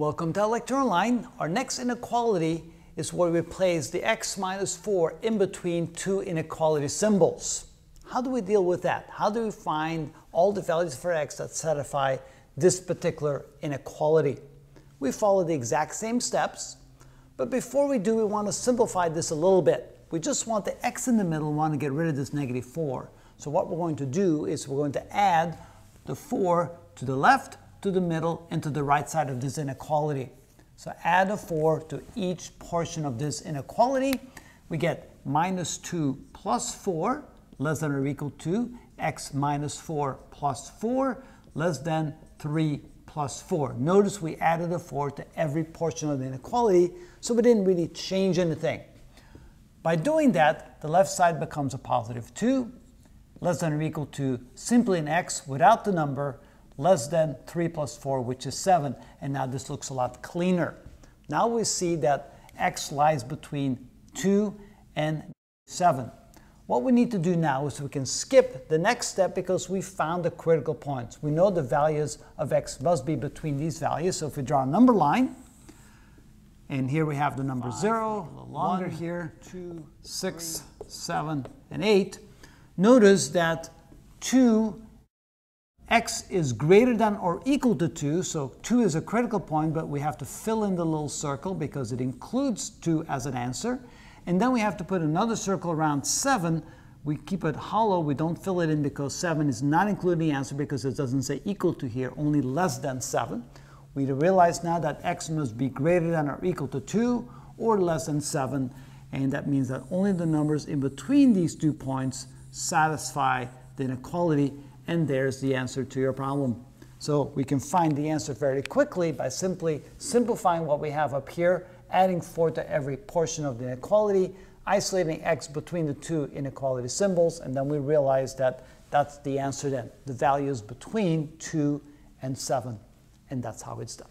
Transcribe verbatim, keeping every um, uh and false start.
Welcome to iLectureOnline. Our next inequality is where we place the x minus four in between two inequality symbols. How do we deal with that? How do we find all the values for x that satisfy this particular inequality? We follow the exact same steps, but before we do, we want to simplify this a little bit. We just want the x in the middle, we want to get rid of this negative four. So what we're going to do is we're going to add the four to the left, to the middle, and to the right side of this inequality. So add a four to each portion of this inequality. We get minus two plus four, less than or equal to x minus four plus four, less than three plus four. Notice we added a four to every portion of the inequality, so we didn't really change anything. By doing that, the left side becomes a positive two, less than or equal to simply an x without the number, less than three plus four, which is seven, and now this looks a lot cleaner. Now we see that x lies between two and seven. What we need to do now is we can skip the next step because we found the critical points. We know the values of x must be between these values, so if we draw a number line, and here we have the number zero, longer here, two, six, seven, and eight. Notice that two x is greater than or equal to two, so two is a critical point, but we have to fill in the little circle because it includes two as an answer. And then we have to put another circle around seven. We keep it hollow, we don't fill it in because seven is not included in the answer because it doesn't say equal to here, only less than seven. We realize now that x must be greater than or equal to two or less than seven, and that means that only the numbers in between these two points satisfy the inequality. And there's the answer to your problem. So we can find the answer very quickly by simply simplifying what we have up here, adding four to every portion of the inequality, isolating x between the two inequality symbols, and then we realize that that's the answer then. The value is between two and seven, and that's how it's done.